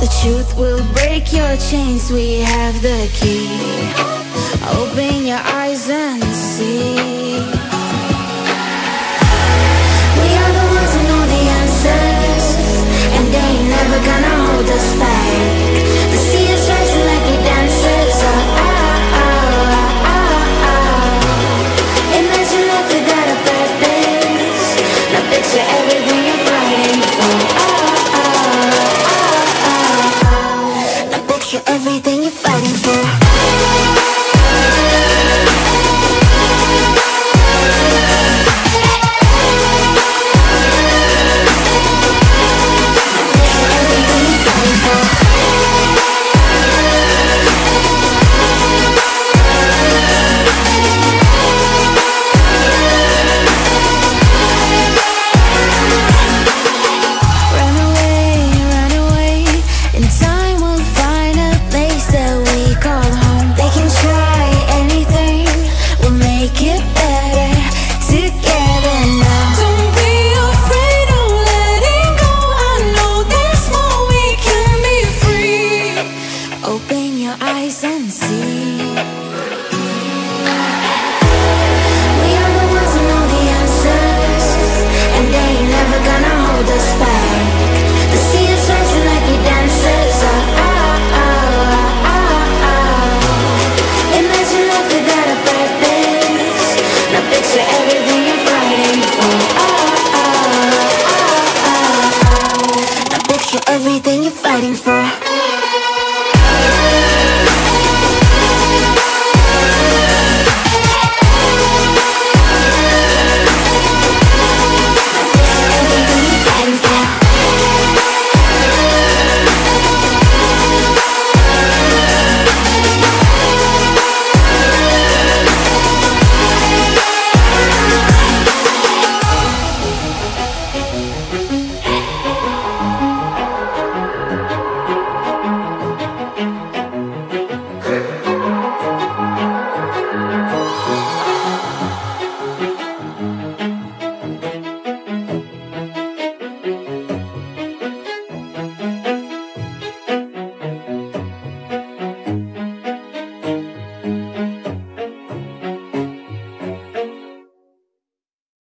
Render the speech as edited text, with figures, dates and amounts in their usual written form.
The truth will break your chains, we have the key. Open your eyes and see. We are the ones who know the answers, and they ain't never gonna hold us back. They see us rising like we dancers. Oh, oh, oh, oh, oh. Imagine life without a purpose. Now picture everything you're fighting for. Oh, everything you're fighting for. Everything you're fighting for.